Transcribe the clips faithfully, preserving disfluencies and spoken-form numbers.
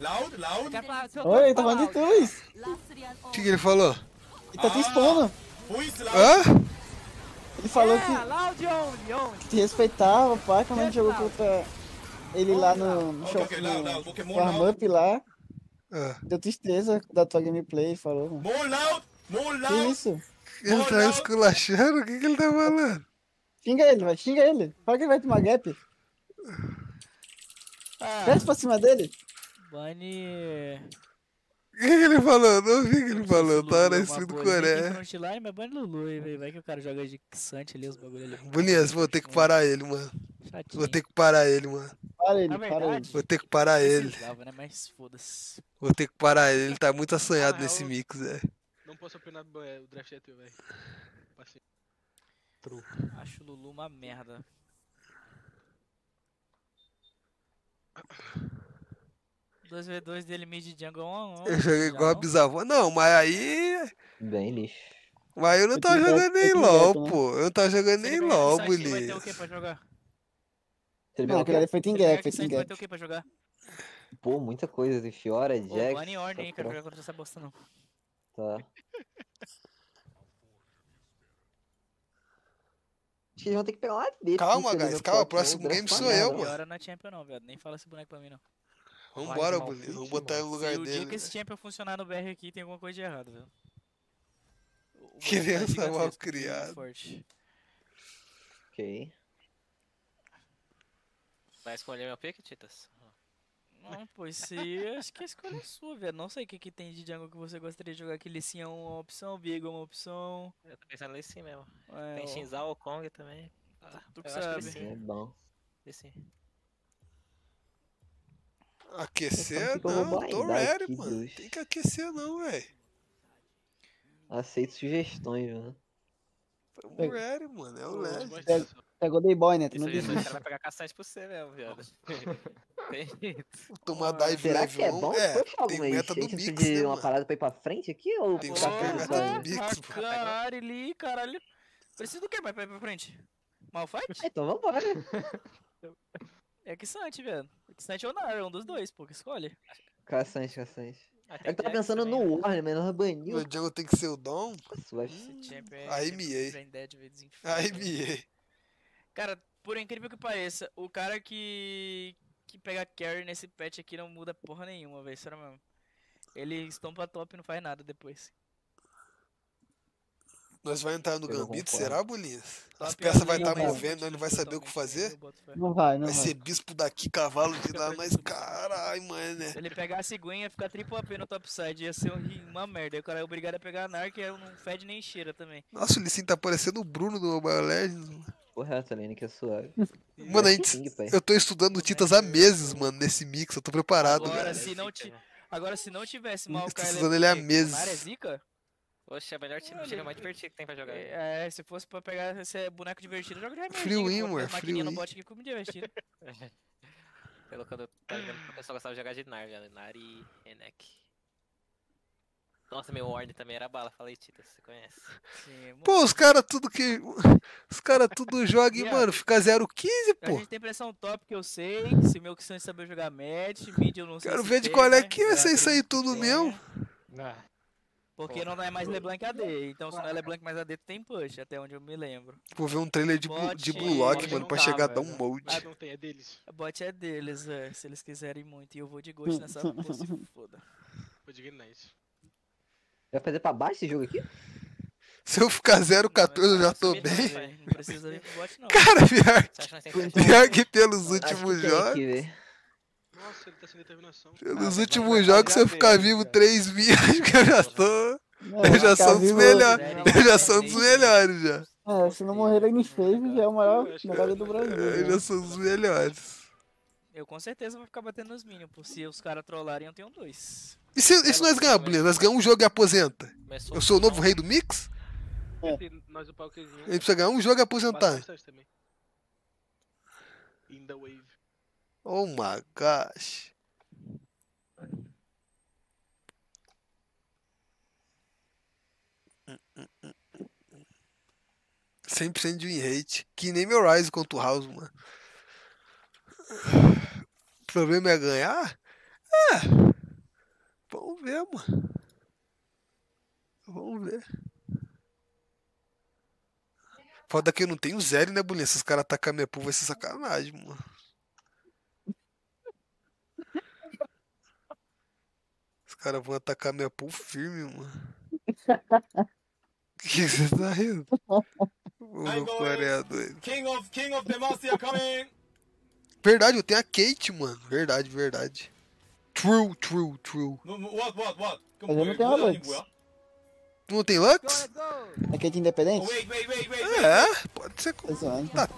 Loud, loud. Oi, ele tá falando de tu, Luiz. O que ele falou? Ele tá te expondo. Hã? Ele falou que te respeitava, pai, quando a gente jogou contra ele lá no warm-up lá. Deu tristeza da tua gameplay, falou. More loud, more loud. Que isso? Ele tá esculachando? O que que ele tá falando? Xinga ele, vai, xinga ele. Fala que ele vai tomar gap. Desce pra cima dele. Bane... O que ele falou? Não ouvi o que ele falou, tá na stream do Coreia. Frontline, mas bane Lulu, velho. Vai que o cara joga de Xante ali, os bagulho ali. Bonias, vou ter que parar ele, mano. Chatinho. Vou ter que parar ele, mano. Para ele, para ele. Vou ter que parar ele. Precisava, né? Mas foda-se. Vou ter que parar ele, ele tá muito assanhado ah, nesse eu... mix, é. Não posso opinar do draft é teu, velho. Passei. True. Acho o Lulu uma merda. dois v dois dele mid jungle um a um. Eu joguei igual a bisavó. Não, mas aí... Bem lixo. Mas eu não tava jogando nem LOL, pô. Eu não tava jogando nem LOL, Bully. Vai ter o que pra jogar? Não, aquele ali foi Team Gap, foi Team Gap. Vai ter o que pra jogar? Pô, muita coisa. De Fiora, Jax... One in ordem, hein, cara. Não jogar essa bosta, não. Tá. Acho que eles vão ter que pegar uma dele. Calma, guys. Calma. Próximo game sou eu, mano. Fiora não é champion, não, velho. Nem fala esse boneco pra mim, não. Vambora, Bully. Vamos botar no lugar dele. Se o dia que esse champion funcionar no B R aqui, tem alguma coisa de errado, viu? Criança mal criada. Ok. Vai escolher meu pick, Titas? Não, pô, isso aí acho que a escolha é sua, velho. Não sei o que, que tem de jungle que você gostaria de jogar. Que Lee Sin é uma opção, Big é uma opção. Eu tô pensando em Lee Sin mesmo. É, tem Xin Zhao ou Kong também. Ah, tu que sabe. Que é bom. Lee Sin. Aquecer não, tô ready, aqui, mano. Deus. Tem que aquecer não, velho. Aceito sugestões, mano. Tô ready, mano. É o leve. Pegou Day Boy, né? Tu não disse. O cara vai pegar caçante pro você mesmo, viado. Tomar dive. Será que é bom? É, tem meta do Bix, né, uma parada pra ir pra frente aqui? Ou tem meta do Bix, pô. Caralho, caralho. Precisa do que mais pra ir pra frente? Malphite? Então vambora. É que Sante, velho. É que Sante ou Nara, um dos dois, pô, que escolhe. Caçante, caçante. É que tava pensando no Warner, mas não baniu. O Django tem que ser o Dom? Aí miei. Aí miei. Cara, por incrível que pareça, o cara que que pega carry nesse patch aqui não muda porra nenhuma, velho, sério mesmo. Ele estompa top e não faz nada depois. Nós vai entrar no Gambito, será, Bulinhas? As peças vai estar movendo, ele vai saber o que fazer? Não vai, não vai. Vai ser bispo daqui, cavalo de lá, mas caralho, mano, né? Se ele pegar a ciguinha, ficar triple A P no topside, ia ser uma merda. Aí o cara é obrigado a pegar a Narc e não fede nem cheira também. Nossa, o Lee Sin tá parecendo o Bruno do Mobile Legends, mano. Correto, Lene, que é suave. Mano, a gente, eu tô estudando Titas há meses, mano, nesse mix, eu tô preparado. Agora, cara. Se não ti, agora, se não tivesse mal o cara... Eu tô estudando ele há meses. Oxe, é o melhor time, o time é mais divertido que tem pra jogar. É, se fosse pra pegar esse boneco divertido, eu jogo de remédio. Free win, mano. Maquininha no bot aqui como divertido. Pelo que eu tava vendo, o pessoal gostava de jogar de Nar, já. Nar e Enek. Nossa, meu Warden também era bala. Fala aí, Tita, você conhece. Sim, pô, os caras tudo que... Os caras tudo jogam e, mano, fica zero quinze, pô. A gente tem pressão top que eu sei. Se meu que são saber jogar match, mid eu não sei. Quero ver de qual é que ia ser isso aí tudo mesmo. Não. Porque pô, não é mais LeBlanc A D, então se não é LeBlanc mais A D tem push, até onde eu me lembro. Vou ver um trailer de, bot, de Blue Lock, mano, pra dá, chegar velho. A dar um molde. Ah, não tem, é deles. A bot é deles, é, se eles quiserem muito, e eu vou de ghost nessa posse, foda. Vou de Ignite. Vai fazer pra baixo esse jogo aqui? Se eu ficar zero quatorze eu já tô bem. Não, não precisa vir pro bot não. Cara, pior que pelos últimos jogos... Nossa, ele tá sem determinação. Nos ah, últimos jogos, se eu ficar vivo três mil, acho que eu já tô. Não, eu já sou um dos melhores. Eu já sou um dos melhores já. É, se não morrer ele em save, já é o maior jogador do Brasil. Eu já sou um dos melhores. Eu com certeza vou ficar batendo nos minions, por se os caras trollarem, eu tenho dois. E se, e se nós ganhamos, Bully? Nós ganhamos um jogo e aposenta? Eu sou o novo rei do mix? É. A gente precisa ganhar um jogo e aposentar. In the wave. Oh my gosh. cem por cento de win rate. Que nem meu Rise contra o House, mano. O problema é ganhar? É, vamos ver, mano. Vamos ver. Foda que eu não tenho zero, né, Bolinha? Se os caras atacarem minha pool, vai ser sacanagem, mano. Os caras vão atacar minha pool firme, mano. Que você tá rindo? O Coreia doido. King of, King of Demacia coming! Verdade, eu tenho a Kate, mano. Verdade, verdade. True, true, true. No, what, what, what? Mas eu não tenho a Lux. Não tem Lux? É Kate independente? Wait, wait, wait, wait, wait. É, pode ser. Tá.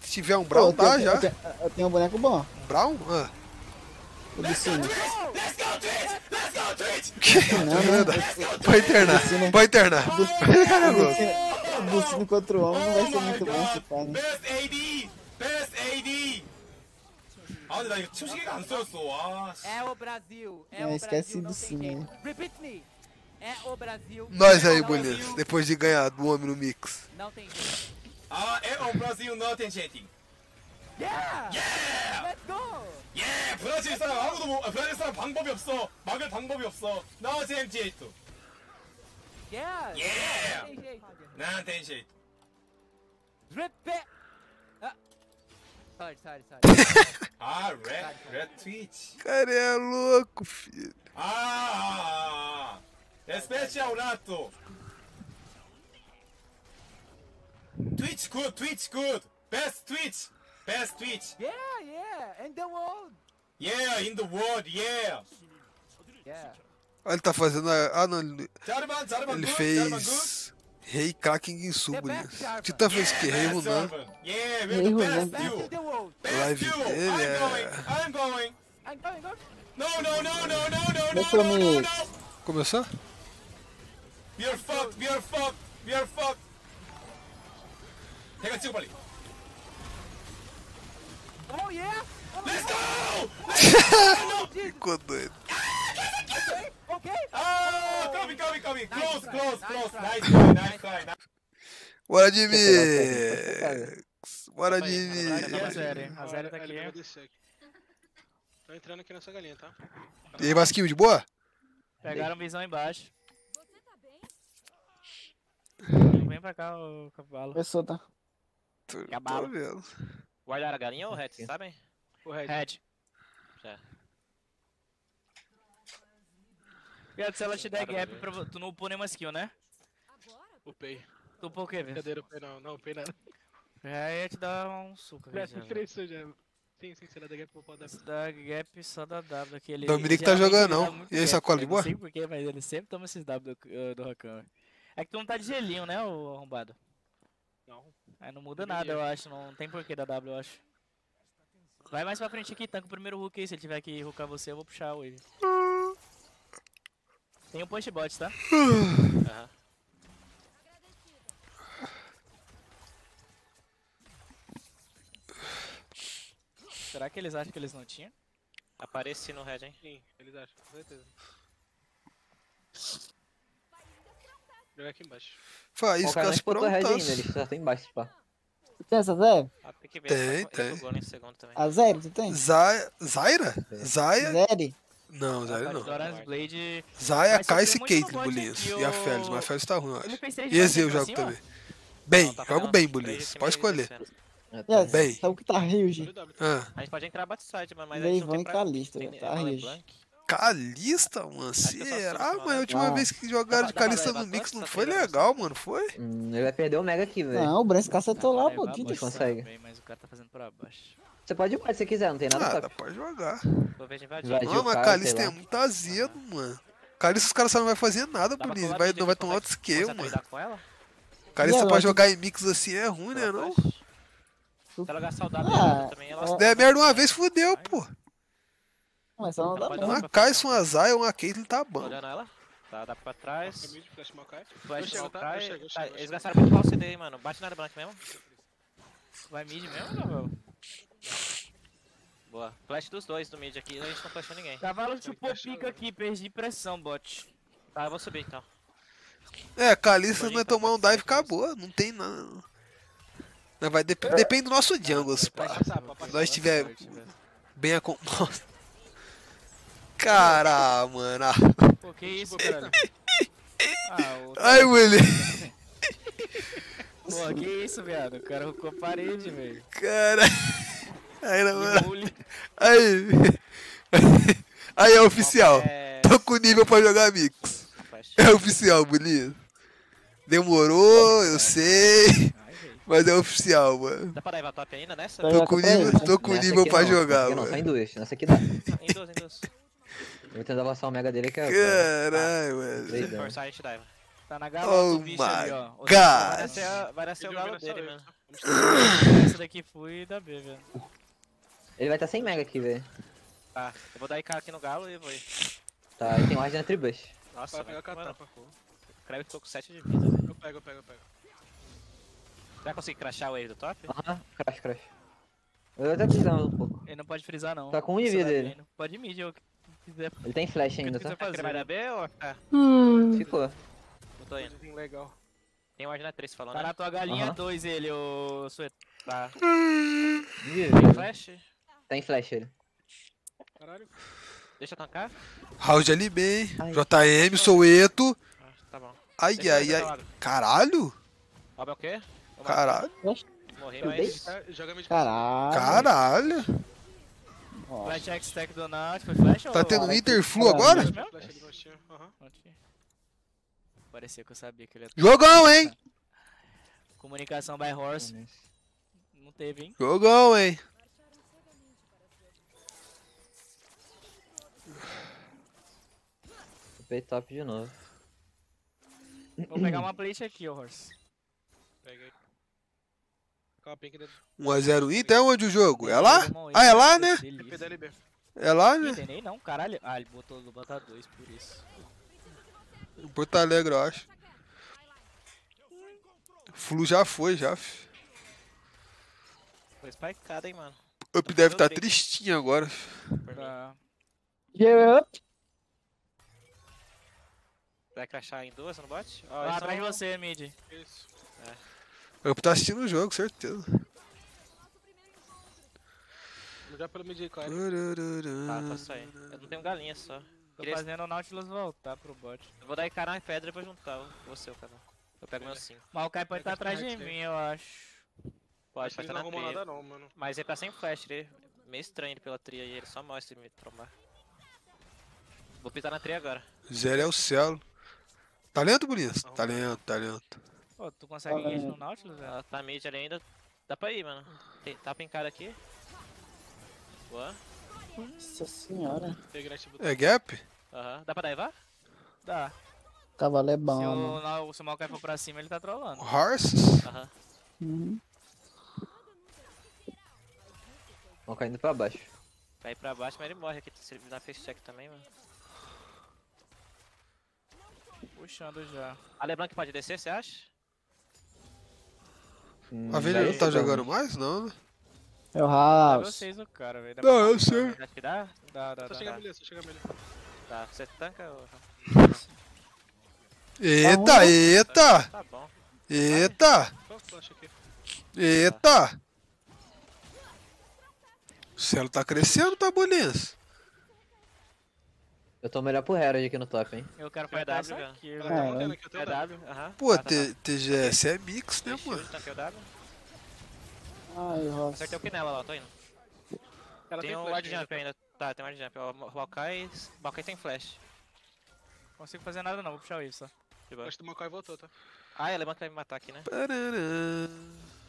Se tiver um Brown, tá, eu já. Eu tenho, eu tenho um boneco bom. Um Brown? Ah. O do Cine. Let's go, Twitch! Let's go, Twitch! Que? Não, não. Vai internar, vai internar. Do Cine contra o homem não vai ser muito bom esse cara. Best A D! Best A D! Ah, mas eu não sei. É o Brasil. Não, esquece do Cine. Repeat-me. É o Brasil. Nós aí, Bolinhas, depois de ganhar do homem no mix. Não tem jeito. Ah, é o Brasil, não tem jeito. Yeah! Yeah! Let's go! Yeah! 브라질 사람 아무도 못, 브라질 사람 방법이 없어. 막을 방법이 없어. No damn jeito. Yeah! Yeah! No damn jeito. Repeat. Ah, sorry, sorry, sorry. Ah, red, red tweet. Cara é louco, filho. Ah! Respeite ao rato. Twitch good, Twitch good. Best Twitch. Best Twitch! Yeah, yeah, in the world! Yeah, in the world, yeah! Yeah. Olha, ele tá fazendo a... Ah, não, ele... Jarvan, Jarvan, ele fez... Rei, Kraken, Ginsu, Bolinhas. Titan fez que? Rei, Ronan. Yeah, we're the best duo! Best duo! I'm going, I'm going! I'm going, go! No, no, no, no, no, no, no, no, no, no! Começou? We are fucked, we are fucked, we are fucked! Pega, tio, Bolinhas! Oh yeah! Oh, let's go! Let's go! Ficou doido. Ok? Ah, come, come, come. Close, close, close. Nice try, nice try. Bora, Jimmy! Bora, Jimmy! A zero, hein? A zero tá aqui. Tô entrando aqui nessa galinha, tá? E aí, Vasquinho, de boa? Pegaram visão embaixo. Você tá bem? Vem pra cá, o cavalo. Pessoa, tá? Cavalo. Guardaram a galinha ou o Red, vocês sabem? O Red. Red. Já. Viado, se ela te der gap, pra... tu não upou nenhuma skill, né? Upei. Tu upou o quê, velho? Cadê? Upei não, não upei nada. Já ia te dar um suco. Já se interessou já. Sim, sim, se ela der gap, eu vou dar. Se der gap, só dá W daquele. Dominique tá jogando, não. E aí, Sacola, de boa? Não sei porquê, mas ele sempre toma esses W do, do Rakan. É que tu não tá de gelinho, né, ô arrombado? Não. Aí não muda nada, eu acho. Não tem porquê da W, eu acho. Vai mais pra frente aqui, tanca o primeiro hook aí. Se ele tiver que hookar você, eu vou puxar o wave. Tem um push bot, tá? Aham. Será que eles acham que eles não tinham? Apareci no red, hein? Sim, eles acham, com certeza. Jogar aqui embaixo. Faz isso, cara. Ele já tem embaixo, pá. Tu tem essa Zé? Tem, tem. A Zé, tu tem? Zaira? Zaira? Zé? Não, Zaira não. Zaira, Kaice e Caitlyn, Bolinhas. E a Félix, mas a Félix tá ruim, eu acho. E esse eu jogo também. Bem, jogo bem, Bolinhas. Pode escolher. Bem. Sabe o que tá rio, gente? A gente pode entrar backside, mas a gente não tem pra... Tá rio. Kalista, mano, será? Mas a última não. vez que jogaram de Kalista no Mix não foi legal, mano, foi? Hum, ele vai perder o Mega aqui, velho. Não, o Brans cacetou lá, pô, Didi consegue. Bem, mas o cara tá fazendo pra baixo. Você pode jogar se você quiser, não tem nada. Nada, pode jogar. Não, mas Kalista é muito azedo, mano. Kalista os caras só não vai fazer nada, Bolinhas, vai, não vai tomar outro esquema, mano. Kalista pra jogar em Mix assim é ruim, né, não? Se ela jogar saudável também, ela... Se der merda uma vez, fudeu, pô. Mas ela não dá bom. Uma Kaice, uma Zaya, uma Caitlyn tá bom. Olhando ela. Tá, dá pra trás. Flash Maokai. Flash Maokai. Eles gastaram muito pau o C D aí, mano. Bate na Blank mesmo. Vai mid mesmo, meu? Boa. Flash dos dois do mid aqui. A gente não flashou ninguém. Cavalo chupou pica aqui. Perdi pressão, bot. Tá, eu vou subir então. É, Kalista vai tomar um dive, acabou. Não tem nada. Vai, dep depende do nosso jungle, se pá. Se nós tiver bem acomodado. Cara, mano. Pô, que isso, cara? Ah, o... Ai, moleque. Pô, que isso, viado? O cara arrancou a parede, velho. Cara. Aí, mano. Aí. Aí é oficial. É... Tô com nível pra jogar mix. É oficial, bonito. Demorou, eu sei. Mas é oficial, mano. Dá pra levar top ainda nessa? Tô com nível, tô com nível pra não, jogar, mano. Não, tá em duas. Nessa aqui dá. Em duas, em duas. Eu vou tentar passar o mega dele que é... Caralho, mano. Se forçar, a gente dá, mano. Tá na gala do bicho ali, ó. Oh my God. Vai nascer o galo dele, mano. Essa daqui fui e dá B, velho. Ele vai estar sem mega aqui, velho. Tá, eu vou dar I K aqui no galo e vou ir. Tá, ele tem ward na tribus. Nossa, vai pegar catapa, pô. Creve que tô com sete de vida, velho. Eu pego, eu pego, eu pego. Vai conseguir crashar o wave do top? Aham, uh-huh. crash, crash. Eu até frisando um pouco. Ele não pode frisar, não. Tá com um de vida dele. Não pode mid, eu quiser. Ele tem flash ainda, tá? Ele vai dar B ou ficar? Hum. Ficou. Eu tô indo. Legal. Tem ward na três falando. Tá na tua galinha dois uh-huh. ele, ô Sueto. Tá. Tem flash? Tem flash ele. Caralho. Deixa eu tancar. Round ali bem. Ai. J M, Sueto. Ah, tá bom. Ai, Deixa ai, ai. Caralho? Sobe o quê? Caralho. Morri, mas... Caralho. Caralho. Flash X Tech do Naut, foi flash ou... Tá tendo um Interflu agora? Parecia que eu sabia que ele ia... Jogão, hein? Comunicação by Horse. Não teve, hein? Jogão, hein? Topei top de novo. Vou pegar uma plate aqui, Horse. um a zero Inter, é onde o jogo? É lá? Ah, é lá, né? É lá, né? Não não, caralho. Ah, ele botou no Bota dois, por isso. Porto Alegre, eu acho. Flu já foi, já. Foi spikeada, hein, mano. Up deve estar tristinho agora. Yeah, up. Vai crashar em duas, não bate? Ah, atrás de você, mid. Isso. Eu vou estar assistindo o jogo, certeza. Vou já pelo mid, claro. Tá, tá saindo. Eu não tenho galinha só. Tô Queria... fazendo o Nautilus voltar pro bot. Eu vou dar I K na pedra pra juntar você, o canal. Eu pego é. meu cinco. Mas o Kai pode estar atrás de mim, eu acho. Pode, pode estar na tria. Nada não, mano. Mas ele tá sem flash, ele é meio estranho ele pela tria e ele só mostra ele me trombar. Vou pisar na tria agora. Zero é o Celo. Tá lento, bonito? Tá lento, tá lento. Pô, tu consegue ir no Nautilus, velho? Ela tá mid ali ainda. Dá pra ir, mano. Tem, tá pincado aqui. Boa. Nossa senhora. É gap? Aham. Uhum. Dá pra daivar? Dá. Cavalo é bom, mano. Se o Maokai for pra cima, ele tá trollando. Horses? Aham. Uhum. Maokai indo pra baixo. Cai pra baixo, mas ele morre aqui. Se ele me dá face check também, mano. Puxando já. A Leblanc pode descer, você acha? Hum, a Velha não tá jogando mais? Não, né? É o House. Eu cara, velho. Não, eu sei. Acho que dá? Dá, dá, só dá. Chega dá. A milha, só chega a milha. Tá, você tanca ou... Eita, tá eita! Tá bom. Eita! Eita! O Celo tá crescendo, tá bonito. Eu tô melhor pro Herald aqui no top, hein? Eu quero pra W, velho. É W, aham. Pô, T G S é mix, né, mano? Ai, nossa. Acertei o Pinela lá, tô indo. Tem um wide jump ainda. Tá, tem um wide jump. O Maokai... Maokai tem flash. Não consigo fazer nada não, vou puxar o Wave só. Eu acho que o Maokai voltou, tá? Ah, ele vai me matar aqui, né?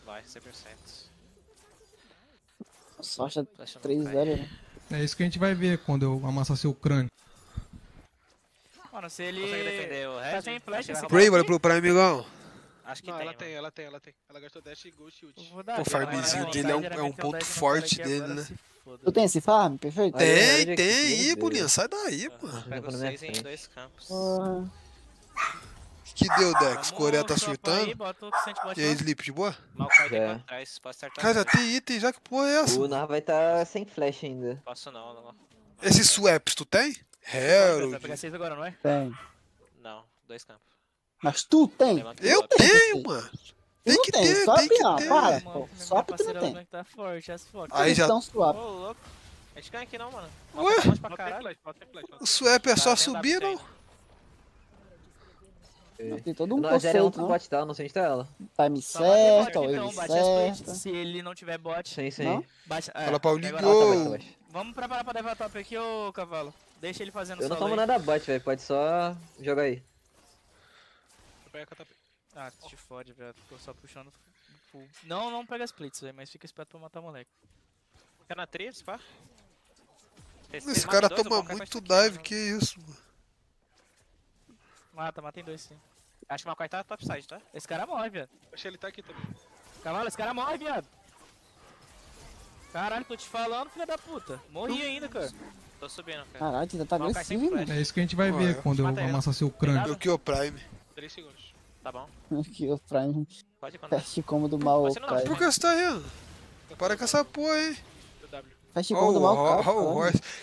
Vai, cem por cento. Só acha três zero, né? É isso que a gente vai ver quando eu amassar seu crânio. Mano, se ele... Consegue defender o Red? Tá sem flash esse Prey, bora pro Prime, amigão. Acho que não, tem, ela mano. tem, ela tem, ela tem. Ela gastou dash e ghost e ult. O farmzinho dele é um, é um ponto forte dele, né? Tu tem esse farm, perfeito? Tem, tem aí, Bolinha. Sai daí, ah, mano. Pega seis em dois campos. Ah. Que deu, Dex? Coreia tá surtando. E aí, Sleep, de boa? Maokai tem pra trás, posso acertar. Cara, já tem item, já que porra é essa? O Nar vai tá sem flash ainda. Posso não, não. Esse swaps tu tem? Herald. Vai pegar seis agora, não é? Tem. Não, dois campos. Mas tu tem? Eu tenho, mano. Tem que ter, tem que ter. Só tu não tem. Aí já... A gente ganha aqui não, mano. Ué? O swap é só subir, não? Não, tem todo um conceito, né? Tá, não sente ela. Time certo, wave certa. Se ele não tiver bot. Sim, sim. Fala, Paulinho. Vamos preparar pra levar top aqui, ô cavalo. Deixa ele fazendo solo. Eu não tomo nada bot, velho. Pode só jogar aí. Ah, te fode, velho. Ficou só puxando. Não, não pega splits, velho. Mas fica esperto pra matar o moleque. Fica na três, pá. Esse cara toma muito dive, que isso, mano. Mata, mata em dois, sim. Acho que o Makai tá topside, tá? Esse cara morre, viado. Acho que ele tá aqui também. Cavalo, esse cara morre, viado. Caralho, tô te falando, filha da puta. Morri ainda, cara. Tô subindo, cara. Caralho, ainda tá agressivo. É isso que a gente vai ver quando eu amassar seu crânio. O Kill Prime. três segundos. Tá bom. O Kill Prime. Pode ir, mano. Fecha combo do mal, cara. Por que você tá rindo? Para com essa porra, hein. Fecha combo do mal, cara.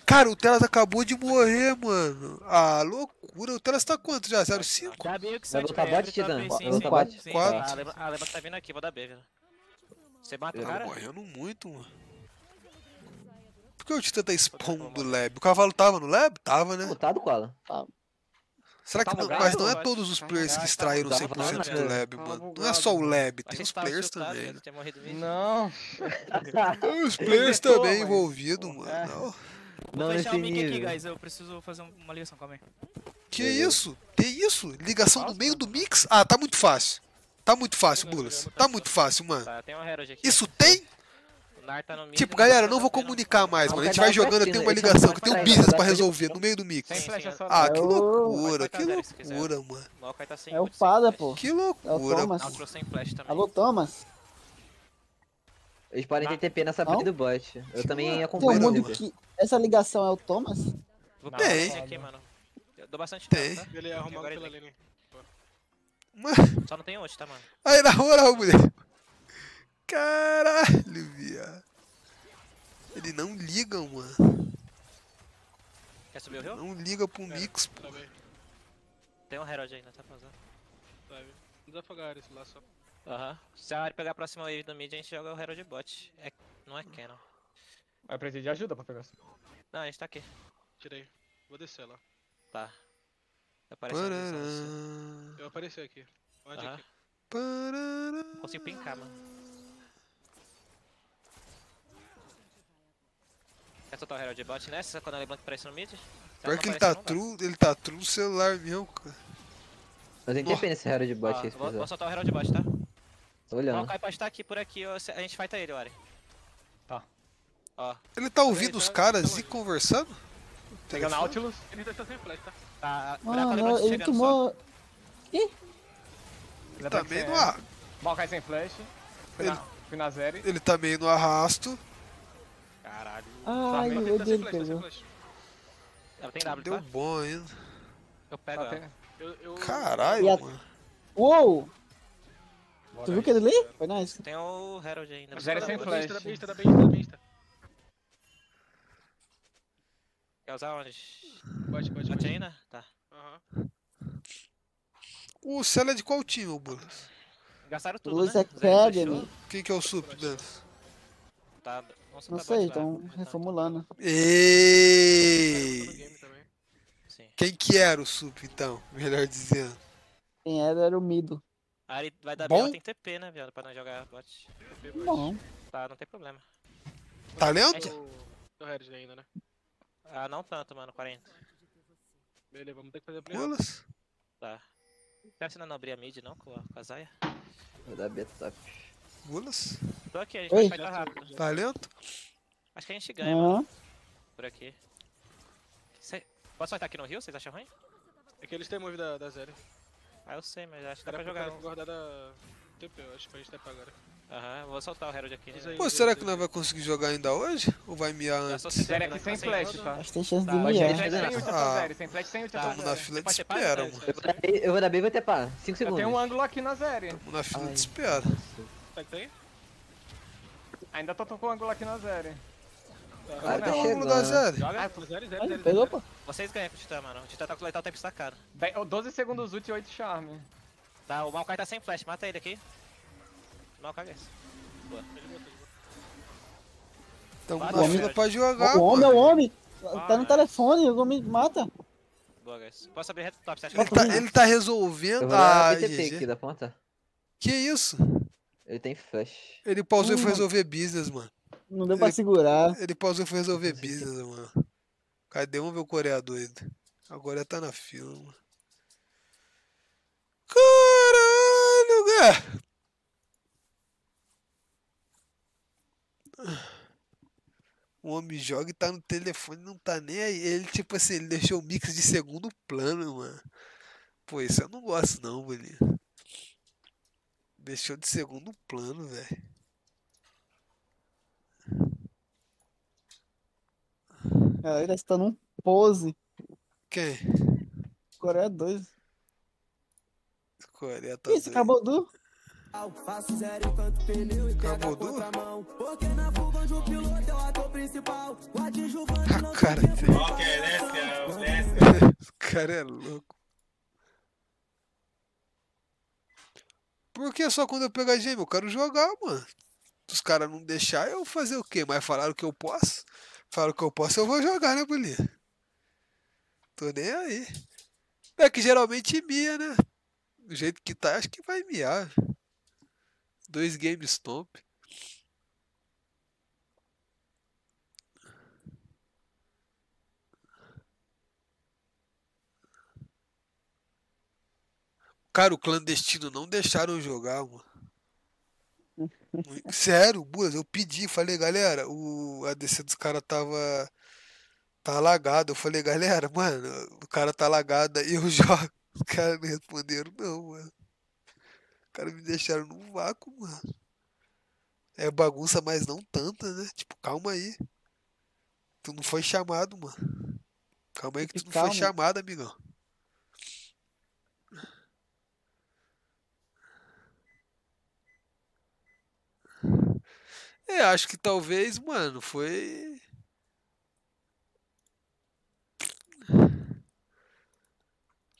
Cara, o Telas acabou de morrer, mano. Ah, loucura. O Telas tá quanto já? zero cinco? Vai botar bot, Titan? quatro. A Leva tá vindo aqui, vou dar B, velho. Você mata o cara? Tá morrendo muito, mano. Por que o Titan tá expondo o lab? O cavalo tava no lab? Tava, né? Botado com ela. Será que não? Mas não é todos os players que extraíram cem por cento do lab, mano. Não é só o lab, tem os players também. Não. Tem os players também envolvidos, mano. Vou fechar o mic aqui, guys. Eu preciso fazer uma ligação, calma aí. Que isso? Que isso? Ligação no meio do mix? Ah, tá muito fácil. Tá muito fácil, Bulas. Tá muito fácil, mano. Isso tem? Tipo, galera, eu não vou comunicar mais, mano. A gente vai jogando, eu tenho uma ligação, que eu tenho business pra resolver no meio do mix. Ah, que loucura, que loucura, mano. É o Pada, pô. Que loucura, mano. Alô, Thomas. Eles podem ter T P nessa briga do bot. Eu também acompanho. Essa ligação é o Thomas? Tem. Eu dou bastante tempo, tá? Ele é arrumado pela linha. Só não tem hoje, tá, mano? Aí, na moral, mulher. Caralho, viado. Eles não ligam, mano. Quer subir o rio? Não liga pro mix, pô. Tem um Herald ainda, tá fazendo. Vai, viu? Desafogar a área, esse lá só. Aham. Se a área pegar a próxima wave do mid, a gente joga o Herald bot. É... Não é canon. Vai precisar de ajuda pra pegar essa. Não, a gente tá aqui. Tirei. Vou descer lá. Tá. Apareceu. Eu apareci aqui. Onde aqui? Não consigo pincar, mano. Quer soltar o Herald bot nessa, quando a LeBlanc aparece no mid? Pior que ele tá true, ele tá true no celular meu, cara. Mas ele depende desse Herald bot aí, se quiser. Vou soltar o Herald bot, tá? Tô olhando. O Kaipas tá aqui, por aqui, a gente fighta ele, Ori. Tá. Ó. Ele tá ouvindo os caras e conversando? Pegando Nautilus. Ele tá sem flash, tá? Tá, ele tomou... Ih? Ele tá meio no ar. Maokai sem flash. Finazeri. Ele tá meio no arrasto. Caralho. Ai, eu odeio ele, pegou. Ela tem W, deu bom ainda. Eu pego ela. Caralho, mano. Uou! Tu viu aquele ali? Foi nice. Tem o Herald ainda. Zero sem flash. Da pista, da pista, da pista. Quer usar onde? Pode, pode. Pode ainda? Tá. Aham. O Celo é de qual time, o Bulas? Gastaram tudo, né? Academy. Quem que é o sup, Bulas? Tá... Nossa, não tá sei, estão reformulando. Ei! Quem que era o sup, então? Melhor dizendo. Quem era era o Mido. Ah, ele vai dar B, tem T P, né, viado? Pra não jogar bot. Bom. Tá, não tem problema. Tá lento? O Herald ainda, né? Ah, não tanto, mano. quarenta. Beleza, vamos ter que fazer play. Bulas? Tá. Quer se não abrir a mid, não, com a, com a Zaya? Vai dar B top. Bulas? Tô aqui, a gente vai ficar rápido. Tá lento? Acho que a gente ganha, uhum. Mano. Por aqui. Cê... Posso soltar aqui no rio? Vocês acham ruim? É que eles têm move da, da zero. Ah, eu sei, mas acho que dá pra jogar. Vou guardar da T P, eu acho que a gente tá pra agora. Aham, uhum, vou soltar o Herald aqui. Né? Pô, será que nós vai conseguir jogar ainda hoje? Ou vai miar antes? Zero aqui sem flash, tá? Acho que tem chance de miar. Sem flash, sem ult. Tamo na fila de espera, mano. Eu vou dar B e vou tepar. cinco segundos. Tem um ângulo aqui na zero. Tamo na fila de espera. Tá que tem? Ainda tô com o ângulo aqui na zero. Ah, tá chegando na zero. Joga, pegou, pô. Vocês ganham com o Titan, mano. O Titan tá com o Letal Tempo estacado. doze segundos ult e oito charme. Tá, o Maokai tá sem flash, mata ele aqui. Maokai é esse. Boa. Ele botou, ele botou. Então o homem pode jogar. O homem é o homem. Ah, tá no telefone, o homem mata. Pode saber reto top, ele tá, ele tá resolvendo a B T T aqui da ponta. Que isso? Ele tem flash. Ele pausou hum, e foi resolver business, mano. Não deu pra ele, segurar. Ele pausou e foi resolver business, mano. Cadê um ver o Coreia doido? Agora tá na fila, mano. Caralho, cara. O homem joga e tá no telefone, não tá nem aí. Ele, tipo assim, ele deixou o mix de segundo plano, mano. Pô, isso eu não gosto não, bolinho. Deixou de segundo plano, velho. Ah, ele está num pose. Quem? Coreia dois. Coreia tá isso, acabou do... Faço sério, canto pneu e pega a contramão. Porque na fuga onde o piloto é o ator principal. O adjuvante não tem tempo. Ok, desce, desce. Esse cara é louco. Por que só quando eu pegar gêmeo? Eu quero jogar, mano. Se os caras não deixarem, eu fazer o quê? Mas falaram que eu posso? Falaram que eu posso, eu vou jogar, né, bolinha? Tô nem aí. É que geralmente mia, né? Do jeito que tá, acho que vai miar. Dois game stomp. Cara, o clandestino não deixaram jogar, mano. Sério, Bulas, eu pedi, falei, galera, o A D C dos caras tava tá lagado. Eu falei, galera, mano, o cara tá lagado e eu jogo. Os caras não responderam não, mano. Os caras me deixaram no vácuo, mano. É bagunça, mas não tanta, né? Tipo, calma aí. Tu não foi chamado, mano. Calma aí que tu não foi chamado, amigão. É, acho que talvez, mano, foi...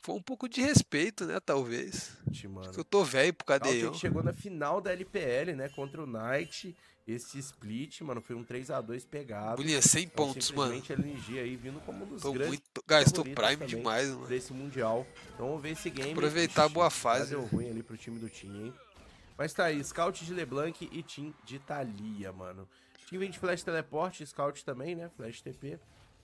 Foi um pouco de respeito, né, talvez. Mano. Eu tô velho por causa dele. Chegou na final da L P L, né, contra o Knight. Esse split, mano, foi um três a dois pegado. Bolinha, cem pontos, mano. L N G aí vindo como um dos tô grandes. Muito... Gastou prime demais, mano. Desse mundial. Então vamos ver esse game. Aproveitar a boa fase. Deu ruim ali pro time do Team, hein. Mas tá aí, Scout de LeBlanc e Team de Thalia, mano. Team vem de Flash Teleporte, Scout também, né, Flash T P.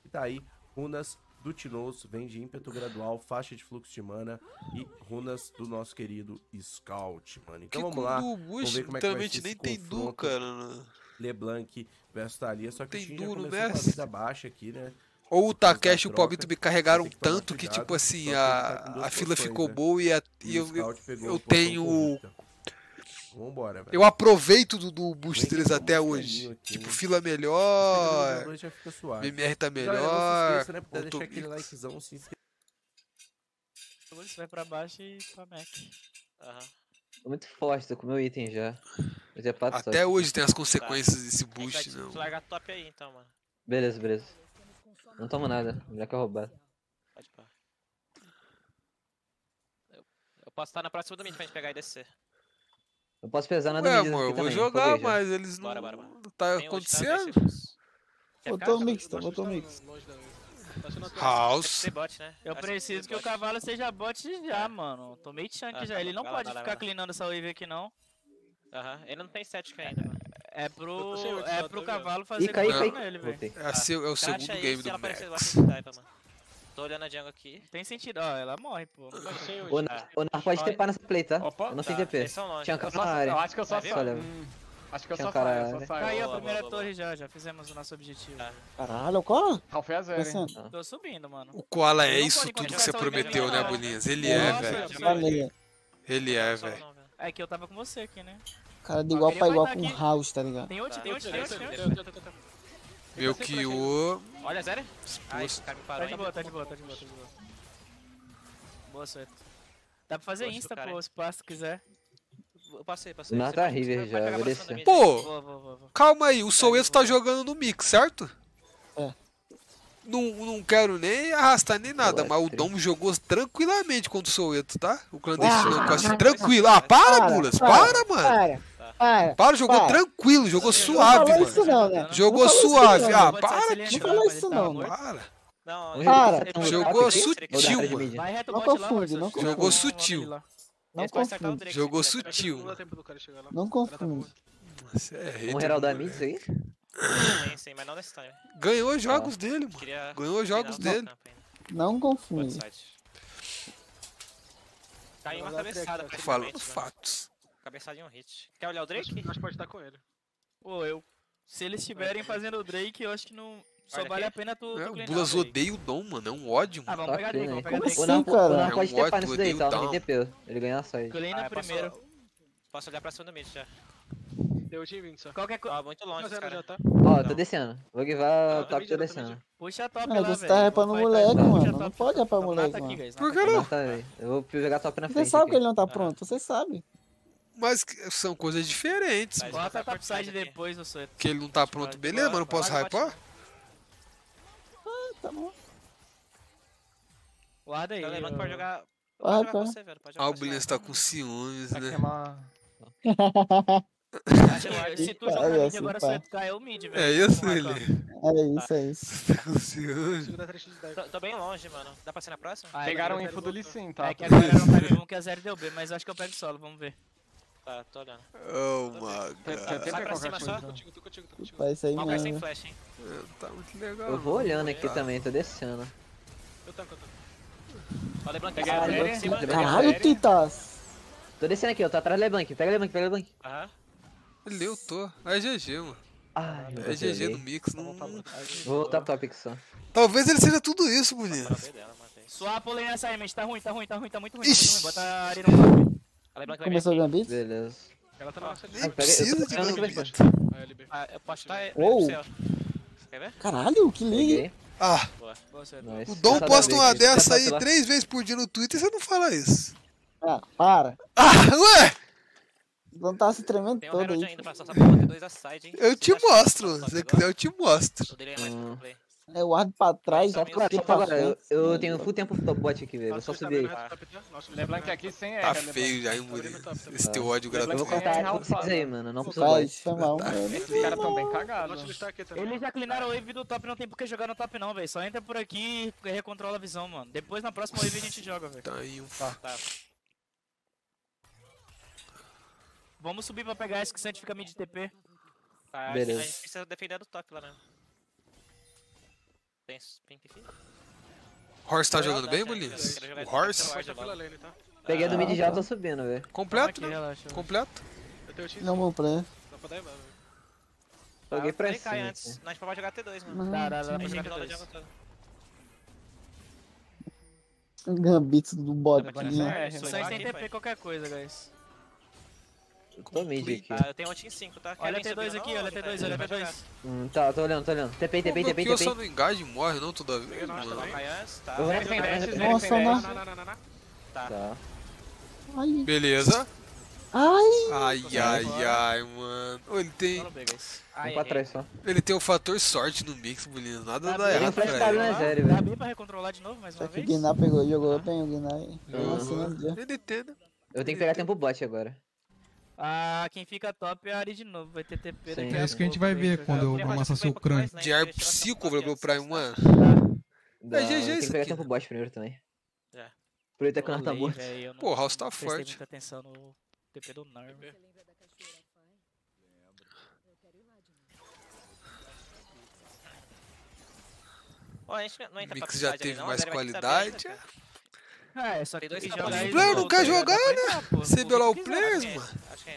E tá aí, Runas do Tinoso, vem de ímpeto gradual, faixa de fluxo de mana e runas do nosso querido Scout, mano. Então que vamos lá, do, vamos ver como é que vai ser nem tem duo, cara, né? LeBlanc versus Thalia, só que tem o Team já começou com a vida baixa aqui, né? Ou o Takeshi e o Paulito me carregaram que tanto que, tipo assim, a, a fila posições, ficou né? boa e, a, e, e eu, eu, eu tenho... Vambora, velho. Eu aproveito do, do boost deles até hoje. Aqui, tipo, fila melhor. M M R tá melhor. Galera, não se esqueça, né? Deixa aquele likezão, se inscreve. Você vai pra baixo e pra Mac. Aham. Tô muito forte, tô com meu item já. Mas é pato, até só. Hoje tem as consequências tá. desse boost, não. Vou largar top aí então, mano. Beleza, beleza. Não toma nada, já que eu roubar. Pode pá. Eu, eu posso estar na próxima do mid pra gente pegar e descer. Eu posso pesar na Ué, amor, eu vou jogar, mas eles não... Bora, bora, bora. Tá acontecendo? Botou o mix, botou o mix. House. Eu preciso que o cavalo seja bot já, mano. Tomei chunk já. Ele não pode ficar clinando essa wave aqui, não. Aham, ele não tem sete K ainda, mano. É pro, é pro cavalo fazer coisa nele, velho. É o segundo game do Max. Tô olhando a jungle aqui. Não tem sentido, ó, ela morre, pô. O Nar na pode tepar nessa play, tá? Opa, eu não sei T P. Tinha um cara na área. Eu acho que eu só saio. Hum, acho que eu só saio. Caiu a primeira boa, torre boa. já, já fizemos o nosso objetivo. É. Caralho, o Koala? Ralph é zero, hein? Tô subindo, mano. O Koala é isso tudo que você prometeu, né, Bolinhas? Ele é, velho. Ele é, velho. É que eu tava com você aqui, né? Cara, de igual pra igual com o House, tá ligado? Tem ult, tem ult, tem ult. Meu que o... Olha, sério? Ai, esse cara me parou. Tá de boa, tá de boa, tá de boa, tá de boa. Boa sorte. Dá pra fazer insta, pô, se passa, quiser. Eu passei, passei. Não, tá river já, vou descer. Pô, vou, vou, vou. Calma aí, o Soueso tá jogando no mix, certo? É. Não, não quero nem arrastar nem nada, mas o Dom jogou tranquilamente contra o Soueso, tá? O clandestino, ah, quase tranquilo. Ah, para, Bulas, para, mano. Para. Para, para jogou para. tranquilo, jogou eu suave, não mano. Isso não, né? Jogou não suave. Isso não, ah, para, tio. Não falou isso não. Para. Não, para. Não, jogou sutil, mano. Não confunde, não confunde. Jogou sutil. Não confunde. Jogou sutil. Não confunde. Um Herald da Mid, isso aí? Sim, mas não nesse time. Ganhou jogos dele, mano. Ganhou jogos dele. Não confunde. Tá em uma cabeçada, praticamente. Falando fatos. Cabeçadinha um hit. Quer olhar o Drake? Acho, acho que pode estar com ele. Pô, eu... Se eles estiverem fazendo o Drake, eu acho que não... Só olha vale aqui. A pena tu... É, tu o Bulas odeia o Dom, mano. É um ódio, mano. Ah, vamos pegar Drake, vamos pegar Drake. Assim, o Dom é um pode tepar nisso daí, tá? Ele ganha só aí. Cleina primeiro. Posso, posso olhar pra cima do mid, já. Deu G vinte só. Qualquer coisa... Ah, muito longe, cara. Ó, tô descendo. Vou guivar o top, tô descendo. Puxa a top lá, velho. Você tá repando o moleque, mano. Não pode repar o moleque, mano. Por que não? Eu vou jogar top na frente. Você sabe que ele não tá pronto, você sabe. Mas são coisas diferentes. Bota a topside depois, eu sou. Porque ele não tá pronto, beleza, mas não posso hypar? Ah, tá bom. Guarda aí. Tá levando pra jogar. Pode jogar com você, velho. Ah, o Blinz tá com ciúmes, né? Se tu jogar mid agora, você vai ficar eu mid, velho. É isso, ele. É isso, é isso. Tá com ciúmes. Tô bem longe, mano. Dá pra ser na próxima? Pegaram o info do Lee Sin, tá? É que agora não pega um que a zero deu B, mas acho que eu pego solo, vamos ver. Tá, tô olhando. Oh my god. Vai pra cima só? Tô contigo, tô contigo, tô contigo. Malcar sem flash, hein? Tá muito legal. Eu vou olhando aqui também, tô descendo. Eu tanco, eu tanco. Ó, Leblanc, peguei a L em cima. Caralho, Titas! Tô descendo aqui, eu tô atrás do Leblanc. Pega Leblanc, pega Leblanc. Aham. Ele eu tô. Aí é G G, mano. É G G no mix, não. Vou voltar pro top aqui só. Talvez ele seja tudo isso, bonito. Swap ou lane essa aí, mas tá ruim, tá ruim, tá ruim, tá muito ruim. Bota a Ari no top. Começou o Gambit? Beleza. Ela tá na nossa ali. Precisa de Gambit. Ah, eu posso estar... Uou! Quer ver? Caralho, que liga. Ah! Boa. O Dom posta uma dessa aí três vezes por dia no Twitter e você não fala isso. Ah, para! Ah, ué! O Dom tá se tremendo todo aí. Tem um Herald ainda pra só bater dois a side, hein? Eu te mostro. Se você quiser eu te mostro. Eu guardo pra trás, já pra agora. Eu tenho full tempo pro top bot aqui, velho. Eu só subir. Leblanc aqui sem erro. Tá feio já, hein, Murilo? Esse teu ódio gratuito. Eu vou cortar com vocês aí, mano. Não precisa mais. Esses caras tão bem cagados. Eles já clinaram o wave do top, não tem por que jogar no top, não, velho. Só entra por aqui e recontrola a visão, mano. Depois na próxima wave a gente joga, velho. Tá aí um fartado. Vamos subir pra pegar esse que sempre fica mid de T P. Tá, a gente precisa defender do top lá mesmo. Horse tá jogando bem, Bulis? O Horse? Peguei do mid já, tô subindo, velho. Completo, né? Completo. Não vou pra... Joguei pra cima. Nós a gente pode jogar T dois, mano. Caralho, Gambito do botinho. Só sem T P qualquer coisa, guys. Tô mid aqui. Ah, eu tenho ult em cinco, tá? Olha T dois aqui, olha T dois, olha T dois. Hum, tá, tô olhando, tô olhando. T P, T P, T P, T P. Eu só não engajo e morre não toda vez, mano. Eu vou defender, nossa, mano. Tá. Beleza. Ai, ai, ai, ai, mano. Ele tem... Vem pra trás só. Ele tem o fator sorte no mix, bonito. Nada dá errado pra ele. Dá bem pra recontrolar de novo mais uma vez? Só que o Guiná pegou, jogou bem o Guiná aí. Eu tenho que pegar tempo bot agora. Ah, quem fica top é a Ari de novo, vai ter T P daqui. É isso que a gente vai ver quando eu amassar seu crânio. De ar psico, meu Prime, mano. É G G isso aqui. Tem que pegar tempo bot primeiro também. É. Por ele tá com o Nar tá morto. Pô, o House tá forte. Prestei muita atenção no T P do Nar, velho. O Mix já teve mais qualidade. Ah, é, só que dois jogos. Os players não querem jogar, né? Você vê lá o players, mano.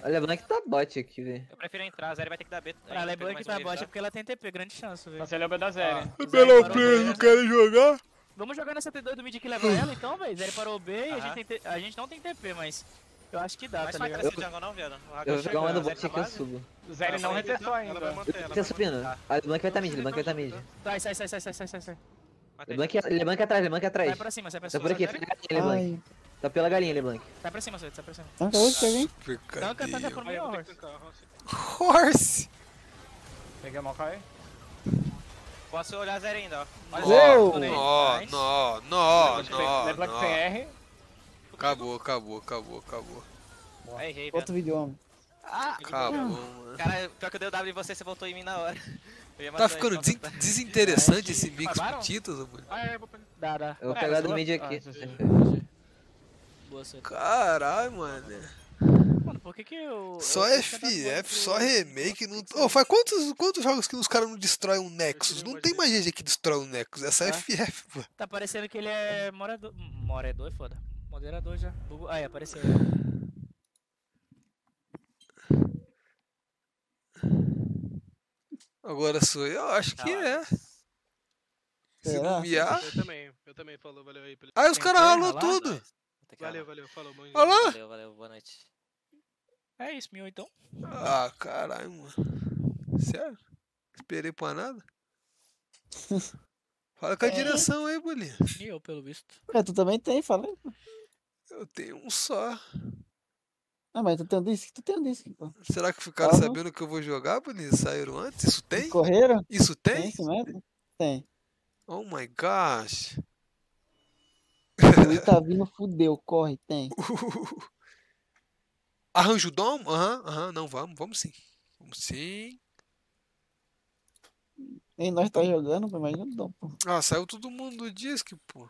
A Leblanc tá bot aqui, velho. Eu prefiro entrar, a Zeri vai ter que dar B. A Leblanc tá bot é porque ela tem T P, grande chance, velho. Mas ela é o da Zeri. Vê lá o players não querem jogar. Vamos jogar nessa T dois do mid que leva ela então, velho. Zeri parou o B e a gente não tem T P, mas eu acho que dá, tá ligado? Mas vai crescer não, viado. Eu vou jogar uma do bot aqui, eu subo. Zeri não retentou ainda. Tá subindo. A Leblanc vai tá mid, a Leblanc vai tá mid. Sai, sai, sai, sai, sai, sai, sai. Leblanc, Leblanc atrás, Leblanc atrás. Sai pra cima, sai pra cima. Tá por aqui, pela galinha, Leblanc. Tá pela galinha, Leblanc. Sai pra cima, sai pra cima. Tanca hoje, pega, hein? Tanca, tanca por meio, Horse. Horse! Peguei a Maokai. Posso olhar a Zero ainda, ó. Ó, nó, nó, nó. Leblanc tem R. Acabou, acabou, acabou, acabou. Outro vídeo, homem. Ah, acabou, mano. Cara, pior que eu dei o W em você, você voltou em mim na hora. Tá ficando des desinteressante é, esse mix de títulos, mano. Ah, é, vou pegar. Eu vou pegar é, do mid aqui. Ah, caralho, mano. Mano, por que que eu... Só eu F F, só remake, não... Oh, faz quantos, quantos jogos que os caras não destroem um Nexus? Não tem mais gente que destrói um Nexus, é só ah. F F, pô. Tá parecendo que ele é morador... Morador é foda. Moderador já. Ah, é, apareceu. Agora sou eu, acho que ah, é. Se bobear... Eu também, eu também, falou, valeu aí. Pelo... Aí os caras ralou tudo. Dois. Valeu, valeu, falou, bom dia. Olá. Valeu, valeu, boa noite. É isso, meu então. Ah, caralho, mano. Sério? Esperei pra nada? Fala com a é. direção aí, bolinha. E eu, pelo visto. É, tu também tem, fala aí. Eu tenho um só. Ah, mas tu tem um disco? Tu tem um disco, pô. Será que ficaram Fala. sabendo que eu vou jogar, bolinha? Saíram antes? Isso tem? Correram? Isso tem? Tem, isso mesmo? Tem. Oh my gosh. O tá vindo, fudeu, corre, tem. Arranjo o dom? Aham, uhum, aham, uhum, não, vamos, vamos sim. Vamos sim. E nós tá jogando, mas não dom, pô. Ah, saiu todo mundo do disco, pô.